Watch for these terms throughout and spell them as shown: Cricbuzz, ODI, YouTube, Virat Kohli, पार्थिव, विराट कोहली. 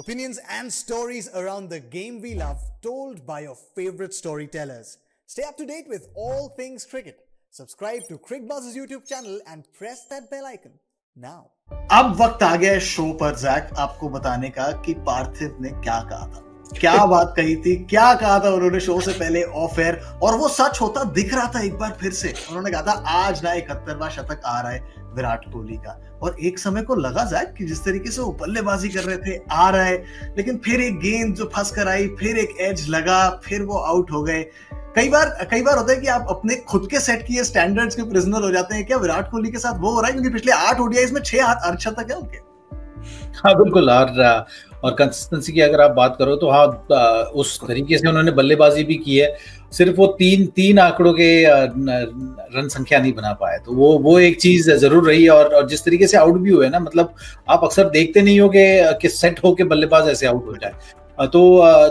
Opinions and stories around the game we love, told by your favorite storytellers. Stay up to date with all things cricket. Subscribe to Cricbuzz's YouTube channel and press that bell icon now. अब वक्त आ गया है show पर Jack आपको बताने का कि पार्थिव ने क्या कहा था, क्या बात कही थी, क्या कहा था उन्होंने शो से पहले ऑफ एयर, और वो सच होता दिख रहा था एक बार फिर से। उन्होंने कहा था आज ना 71वां शतक आ रहा है विराट कोहली का, और एक समय को लगा जैक कि जिस तरीके से वो बल्लेबाजी कर रहे थे आ रहा है, लेकिन फिर एक गेंद जो फंस कर आई, फिर एक एज लगा, फिर वो आउट हो गए। कई बार होता है कि आप अपने खुद के सेट किए स्टैंडर्ड्स के प्रिजनर हो जाते हैं। क्या विराट कोहली के साथ वो हो रहा है, क्योंकि पिछले 8 ODIs में 6 अर्धशतक है उनके। हाँ बिल्कुल, और कंसिस्टेंसी की अगर आप बात करो तो हाँ, उस तरीके से उन्होंने बल्लेबाजी भी की है। सिर्फ वो तीन आंकड़ों के रन संख्या नहीं बना पाए, तो वो एक चीज जरूर रही है। और जिस तरीके से आउट भी हुए ना, मतलब आप अक्सर देखते नहीं हो कि सेट होके बल्लेबाज ऐसे आउट हो जाए।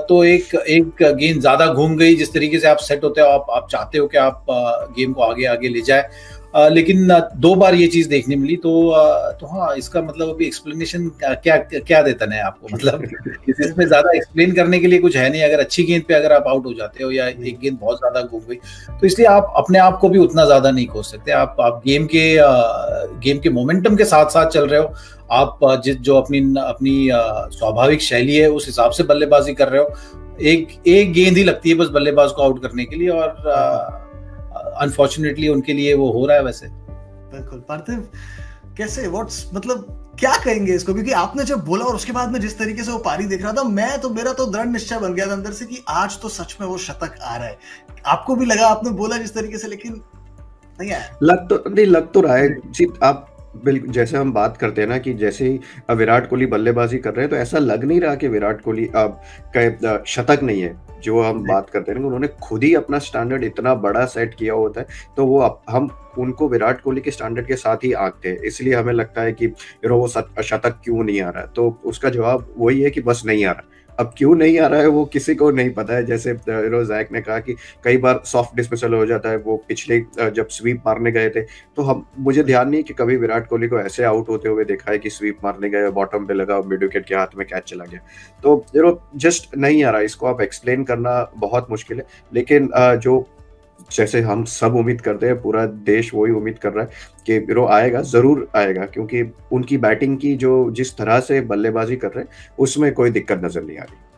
तो एक गेंद ज्यादा घूम गई, जिस तरीके से आप सेट होते हो, आप चाहते हो कि आप गेम को आगे ले जाए, लेकिन 2 बार ये चीज देखने मिली। तो हाँ, इसका मतलब अभी एक्सप्लेनेशन क्या देता है आपको, मतलब इसमें ज्यादा एक्सप्लेन करने के लिए कुछ है नहीं। अगर अच्छी गेंद पे अगर आप आउट हो जाते हो, या एक गेंद बहुत ज्यादा घूम गई, तो इसलिए आप अपने आप को भी उतना ज्यादा नहीं कोस सकते। आप गेम के मोमेंटम के साथ साथ चल रहे हो, आप जो अपनी स्वाभाविक शैली है उस हिसाब से बल्लेबाजी कर रहे हो। एक गेंद ही लगती है बस बल्लेबाज को आउट करने के लिए, और अनफॉर्चुनेटली उनके लिए वो हो रहा है। वैसे बिल्कुल पार्थिव, कैसे मतलब क्या कहेंगे इसको, क्योंकि आपने जब बोला और उसके बाद में जिस तरीके से वो पारी देख रहा था, मेरा तो दृढ़ निश्चय बन गया था अंदर से कि आज तो सच में वो शतक आ रहा है। आपको भी लगा, आपने बोला जिस तरीके से, लेकिन नहीं आया। लग तो रहा है जी। आप बिल्कुल, जैसे हम बात करते हैं ना कि जैसे ही विराट कोहली बल्लेबाजी कर रहे हैं तो ऐसा लग नहीं रहा कि विराट कोहली अब का शतक नहीं है। जो हम बात करते हैं ना, उन्होंने खुद ही अपना स्टैंडर्ड इतना बड़ा सेट किया होता है, तो वो हम उनको विराट कोहली के स्टैंडर्ड के साथ ही आंकते हैं। इसलिए हमें लगता है कि वो शतक क्यों नहीं आ रहा है, तो उसका जवाब वही है कि बस नहीं आ रहा। अब क्यों नहीं आ रहा है वो किसी को नहीं पता है। जैसे जैक ने कहा कि कई बार सॉफ्ट डिस्मिसल हो जाता है। वो पिछले जब स्वीप मारने गए थे तो मुझे ध्यान नहीं कि कभी विराट कोहली को ऐसे आउट होते हुए देखा है कि स्वीप मारने गए, बॉटम पे लगा, मिड विकेट के हाथ में कैच चला गया। तो जस्ट नहीं आ रहा, इसको आप एक्सप्लेन करना बहुत मुश्किल है। लेकिन जो जैसे हम सब उम्मीद करते हैं, पूरा देश वही उम्मीद कर रहा है कि विरो आएगा, जरूर आएगा, क्योंकि उनकी बैटिंग की जिस तरह से बल्लेबाजी कर रहे हैं उसमें कोई दिक्कत नजर नहीं आ रही।